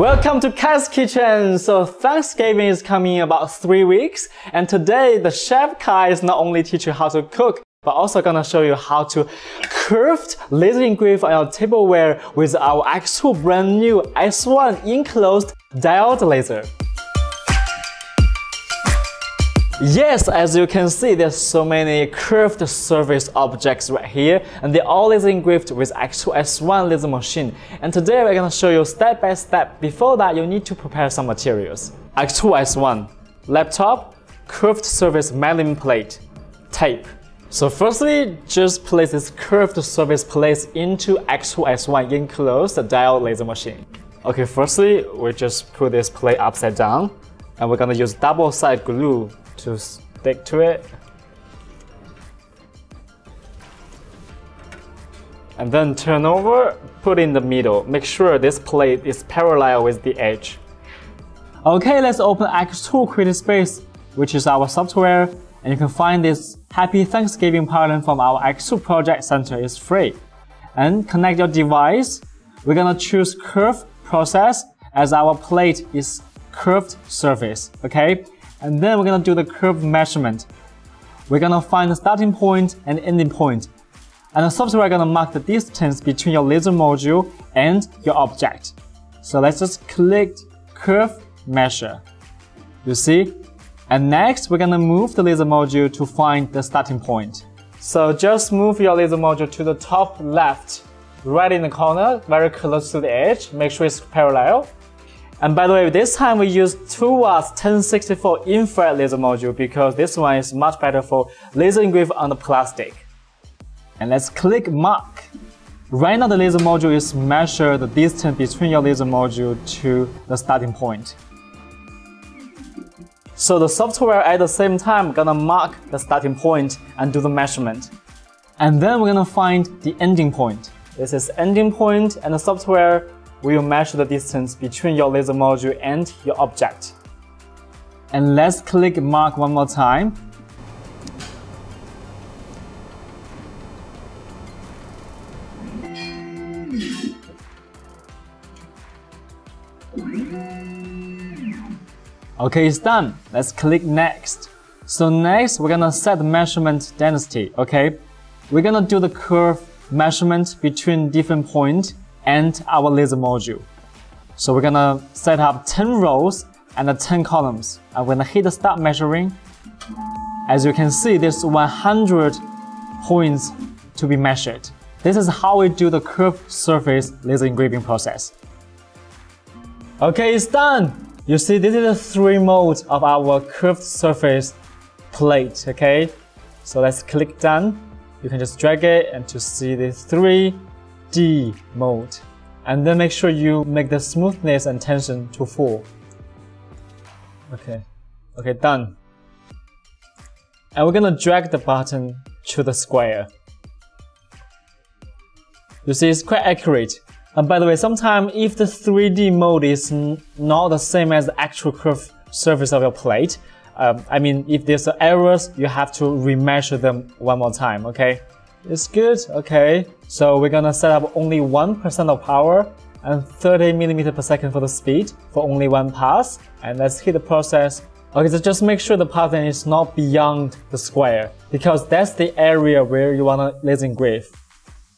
Welcome to Kai's Kitchen! So Thanksgiving is coming in about 3 weeks, and today the Chef Kai is not only teaching you how to cook, but also gonna show you how to curve laser engrave on your tableware with our xTool brand new S1 enclosed diode laser. Yes, as you can see, there's so many curved surface objects right here, and they all laser engraved with xTool S1 laser machine. And today we're gonna show you step by step. Before that, you need to prepare some materials. xTool S1, laptop, curved surface measuring plate, tape. So firstly, just place this curved surface plate into xTool S1 enclosed diode laser machine. Okay, firstly, we just put this plate upside down, and we're gonna use double-sided glue to stick to it, and then turn over, put in the middle. Make sure this plate is parallel with the edge. Okay, let's open XCS Creative Space, which is our software, and you can find this Happy Thanksgiving pattern from our XCS Project Center. It's free. And connect your device. We're gonna choose curve process as our plate is curved surface. Okay. And then we're gonna do the curve measurement. We're gonna find the starting point and ending point. And the software is gonna mark the distance between your laser module and your object. So let's just click curve measure. You see? And next, we're gonna move the laser module to find the starting point. So just move your laser module to the top left, right in the corner, very close to the edge. Make sure it's parallel. And by the way, this time we use 2W 1064 infrared laser module because this one is much better for laser engrave on the plastic. And let's click mark. Right now the laser module is measure the distance between your laser module to the starting point. So the software at the same time gonna mark the starting point and do the measurement. And then we're gonna find the ending point. This is ending point, and the software will measure the distance between your laser module and your object. And let's click mark one more time. Okay, it's done. Let's click next. So next, we're gonna set the measurement density, okay? We're gonna do the curve measurement between different points and our laser module. So we're gonna set up 10 rows and 10 columns. I'm gonna hit the start measuring. As you can see, there's 100 points to be measured. This is how we do the curved surface laser engraving process. Okay, it's done. You see, this is the 3 modes of our curved surface plate, okay? So let's click done. You can just drag it and to see the 3D mode, and then make sure you make the smoothness and tension to 4. Okay, done. And we're gonna drag the button to the square. You see, it's quite accurate. And by the way, sometimes if the 3D mode is not the same as the actual curved surface of your plate, if there's errors, you have to remeasure them one more time, okay? It's good, okay. So we're gonna set up only 1% of power and 30 mpsec for the speed for only 1 pass. And let's hit the process. Okay, so just make sure the pattern is not beyond the square because that's the area where you wanna laser engrave.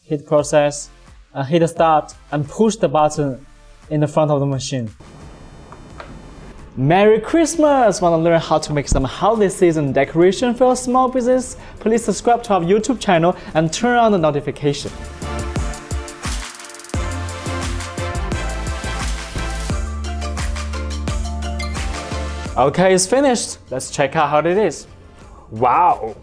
Hit process, and hit the start, and push the button in the front of the machine. Merry Christmas! Want to learn how to make some holiday season decoration for your small business? Please subscribe to our YouTube channel and turn on the notification. Okay, it's finished. Let's check out how it is. Wow!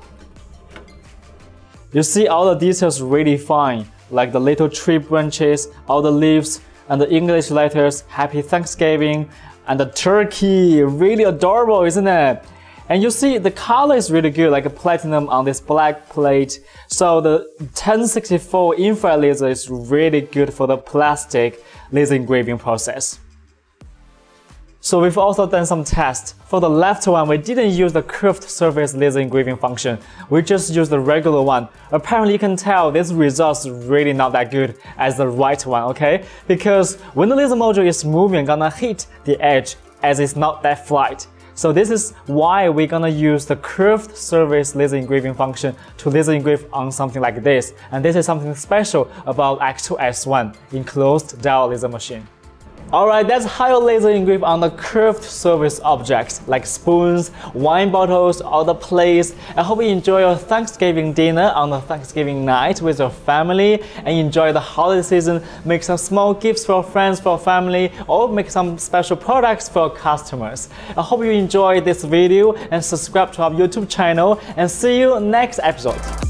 You see all the details really fine, like the little tree branches, all the leaves, and the English letters, Happy Thanksgiving, and the turkey, really adorable, isn't it? And you see the color is really good, like a platinum on this black plate. So the 1064 infrared laser is really good for the plastic laser engraving process. So we've also done some tests. For the left one, we didn't use the curved surface laser engraving function. We just used the regular one. Apparently you can tell this result's really not that good as the right one, okay? Because when the laser module is moving, it's gonna hit the edge as it's not that flat. So this is why we're gonna use the curved surface laser engraving function to laser engrave on something like this. And this is something special about xTool S1 enclosed dial laser machine. Alright, that's how you laser engrave on the curved surface objects like spoons, wine bottles, or the plates. I hope you enjoy your Thanksgiving dinner on the Thanksgiving night with your family and enjoy the holiday season. Make some small gifts for friends, for family, or make some special products for customers. I hope you enjoyed this video and subscribe to our YouTube channel and see you next episode.